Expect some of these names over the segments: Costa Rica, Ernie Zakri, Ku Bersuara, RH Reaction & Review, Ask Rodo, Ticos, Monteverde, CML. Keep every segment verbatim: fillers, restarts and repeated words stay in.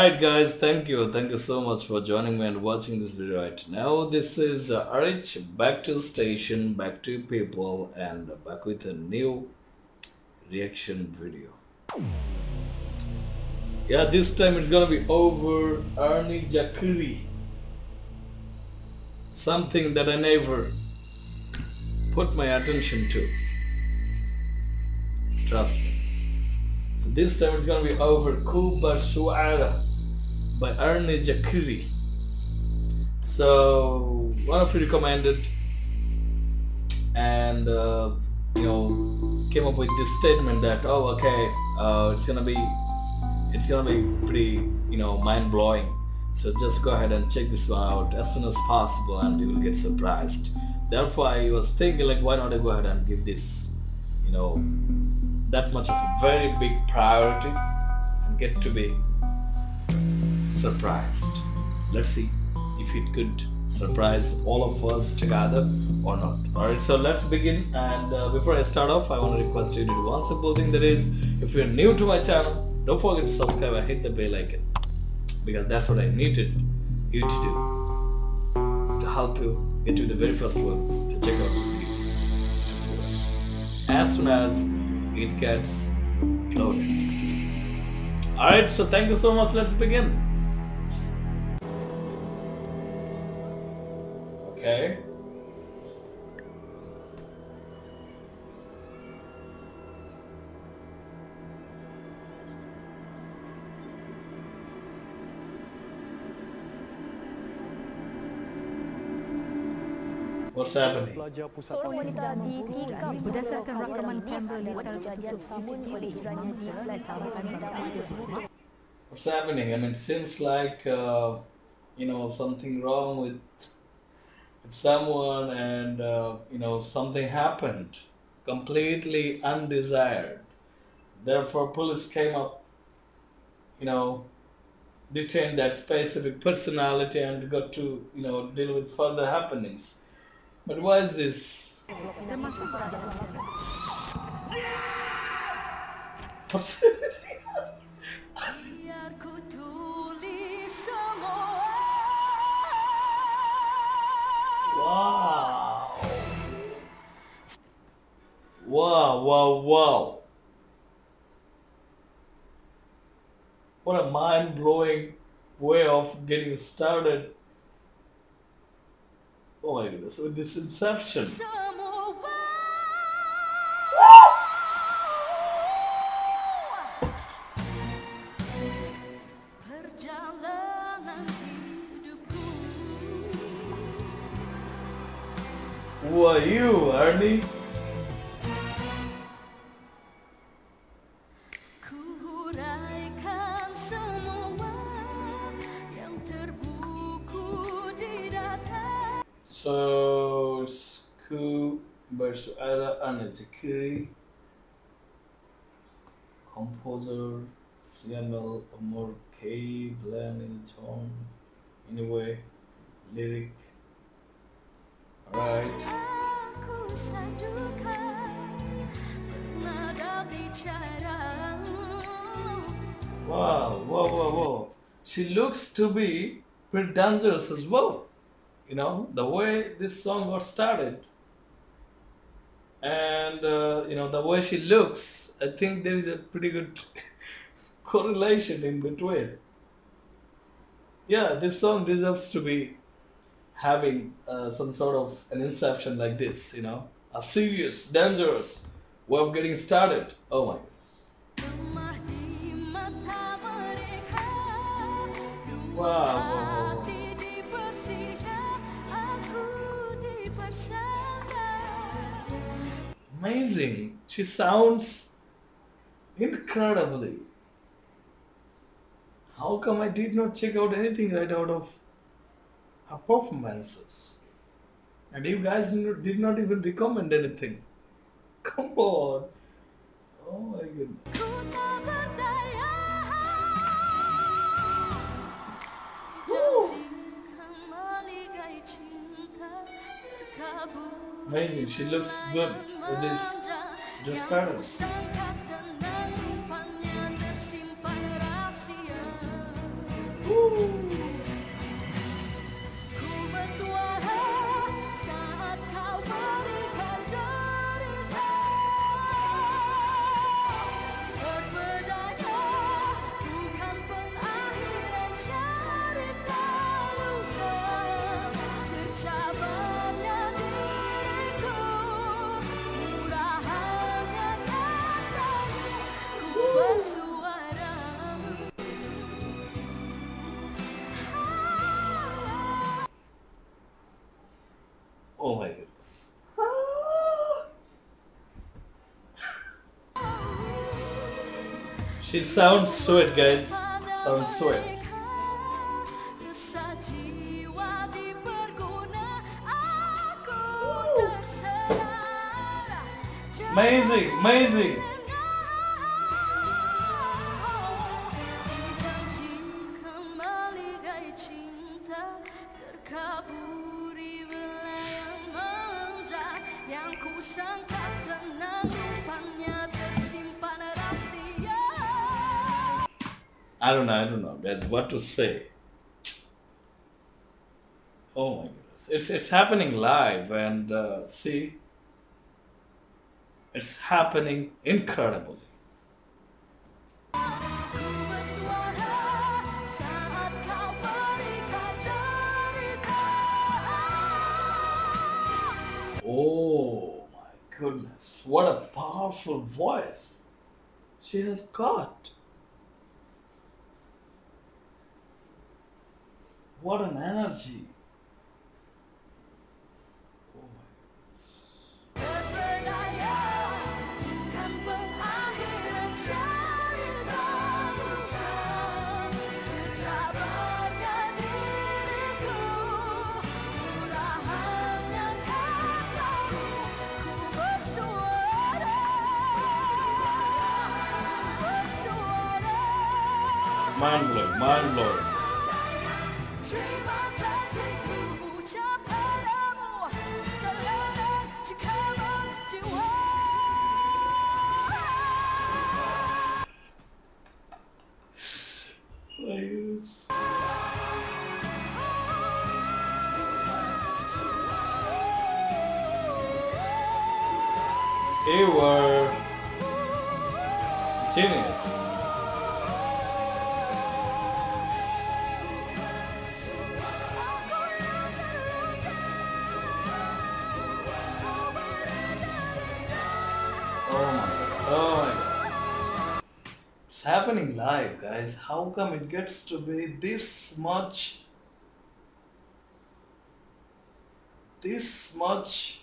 Alright guys, thank you. Thank you so much for joining me and watching this video right now. This is Erich, back to station, back to people, and back with a new reaction video. Yeah, this time it's gonna be over Ernie Zakri. Something that I never put my attention to. Trust me. So this time it's gonna be over Ku Bersuara by Ernie Zakri. So one of you recommended, and uh, you know, came up with this statement that oh okay, uh, it's gonna be it's gonna be pretty you know mind blowing. So just go ahead and check this one out as soon as possible, and you will get surprised. Therefore, I was thinking like, why not I go ahead and give this you know. that much of a very big priority and get to be surprised. Let's see if it could surprise all of us together or not. Alright, so let's begin, and uh, before I start off, I want to request you to do one simple thing, that is, if you're new to my channel, don't forget to subscribe and hit the bell icon, because that's what I needed you to do to help you get to the very first one to check out the video as soon as it gets loaded. Alright, so thank you so much. Let's begin. Okay. What's happening? Seorang wanita diikam berdasarkan rakaman kamera latar kejadian simun oleh jirannya selain kawasan bandar. What's happening? I mean, it seems like uh, you know something wrong with with someone, and uh, you know something happened completely undesired. Therefore, police came up, you know, detained that specific personality, and got to you know deal with further happenings. But why is this? Wow! Wow! Wow! Wow! What a mind-blowing way of getting started. Oh my goodness, with this inception. Who are you, Ernie? So it's Ku Bersuara, Ernie Zakri, composer, C M L, Amor K, blend in tone, anyway, lyric. Alright. Wow, wow, wow, wow. She looks to be pretty dangerous as well. You know, the way this song got started, and uh, you know, the way she looks, I think there is a pretty good correlation in between. Yeah, this song deserves to be having uh, some sort of an inception like this, you know, a serious, dangerous way of getting started. Oh my goodness. Wow. Wow. Amazing. She sounds incredibly. How come I did not check out anything right out of her performances? And you guys did not even recommend anything. Come on. Oh my goodness. Woo. Amazing. She looks good. With this, just started. Oh my goodness. She sounds sweet, guys. Sounds sweet. Amazing, amazing. I don't know, I don't know, guys, what to say. Oh my goodness, it's it's happening live, and uh, see, it's happening incredibly. Oh my goodness, what a powerful voice she has got. What an energy. Oh my goodness. Mind blowing, mind blowing. They were genius. It's happening live, guys. How come it gets to be this much, this much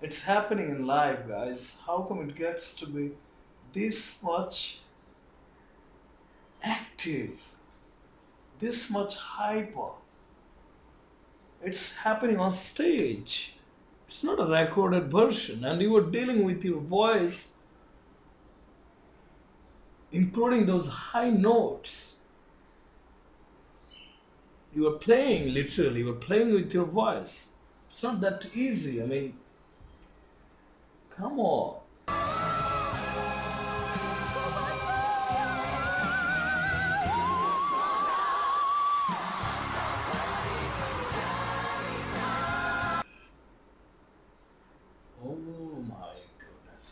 it's happening in live, guys. How come it gets to be this much active, this much hyper? It's happening on stage. It's not a recorded version, and you were dealing with your voice, including those high notes. You were playing, literally, you were playing with your voice. It's not that easy, I mean, come on.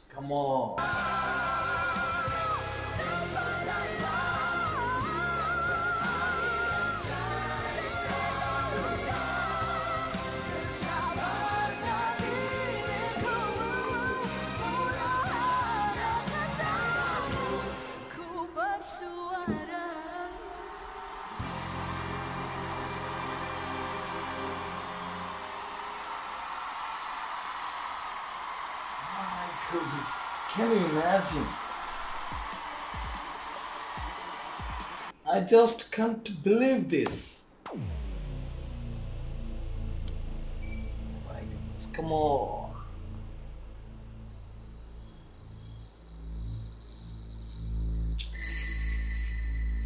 Come on. Goodness. Can you imagine? I just can't believe this. Oh my goodness, come on.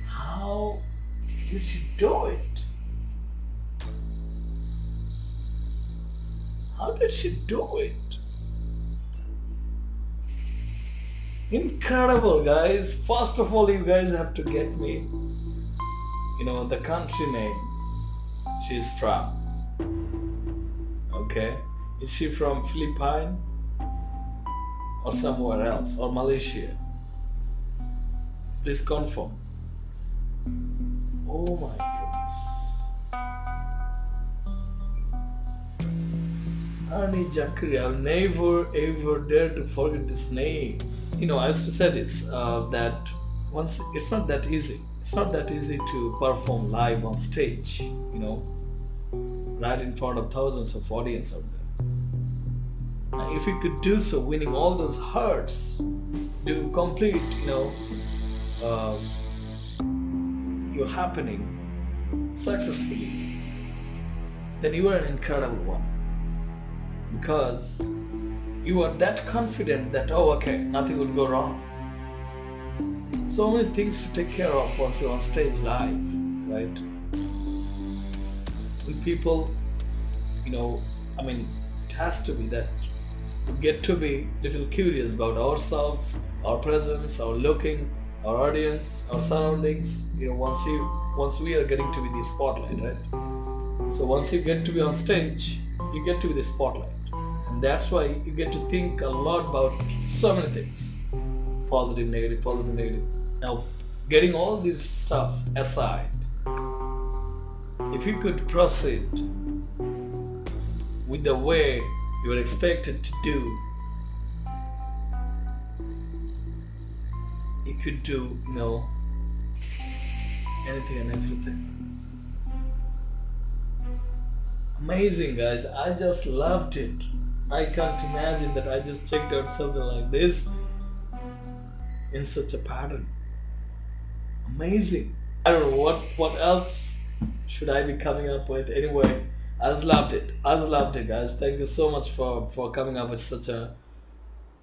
How did she do it? How did she do it? Incredible, guys. First of all, you guys have to get me, you know, the country name she's from. Okay, is she from Philippines or somewhere else, or Malaysia? Please confirm. Oh my goodness. Ernie Zakri, I'll never ever dare to forget this name. You know, I used to say this, uh, that once it's not that easy. It's not that easy to perform live on stage, you know, right in front of thousands of audience out there. And if you could do so, winning all those hearts, to complete, you know, um, your happening successfully, then you are an incredible one, because you are that confident that, oh, okay, nothing will go wrong. So many things to take care of once you're on stage live, right? With people, you know, I mean, it has to be that we get to be little curious about ourselves, our presence, our looking, our audience, our surroundings. You know, once you, once we are getting to be the spotlight, right? So once you get to be on stage, you get to be the spotlight. And that's why you get to think a lot about so many things. Positive, negative, positive, negative. Now, getting all this stuff aside, if you could proceed with the way you were expected to do, you could do, you know, anything and everything. Amazing, guys. I just loved it. I can't imagine that I just checked out something like this in such a pattern. Amazing. I don't know what, what else should I be coming up with. Anyway, I just loved it. I just loved it, guys. Thank you so much for for coming up with such a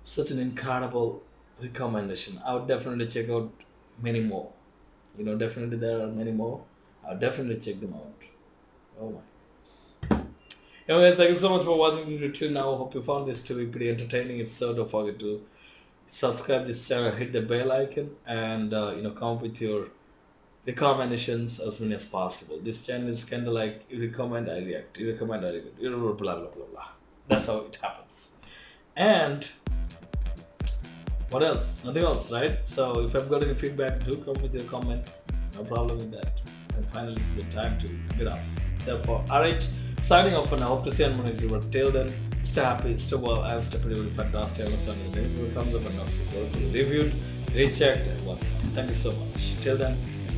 such an incredible recommendation. I would definitely check out many more. You know, definitely there are many more. I'll definitely check them out. Oh my goodness. Anyway, guys, thank you so much for watching this video till now. Hope you found this to be pretty entertaining. If so, don't forget to subscribe this channel, hit the bell icon, and uh, you know, come up with your recommendations as many as possible. This channel is kind of like, you recommend, I react, you recommend, I react, blah, blah, blah, blah, blah. That's how it happens. And what else? Nothing else, right? So if I've got any feedback, do come with your comment. No problem with that. And finally, it's good time to get off. Therefore, R H, signing off for now. Hope to see you on my next video. Till then, stay happy, stay well, and stay pretty really fantastic. I'll see you on the next video comes up and also go to be reviewed, rechecked, and whatnot. Thank you so much. Till then,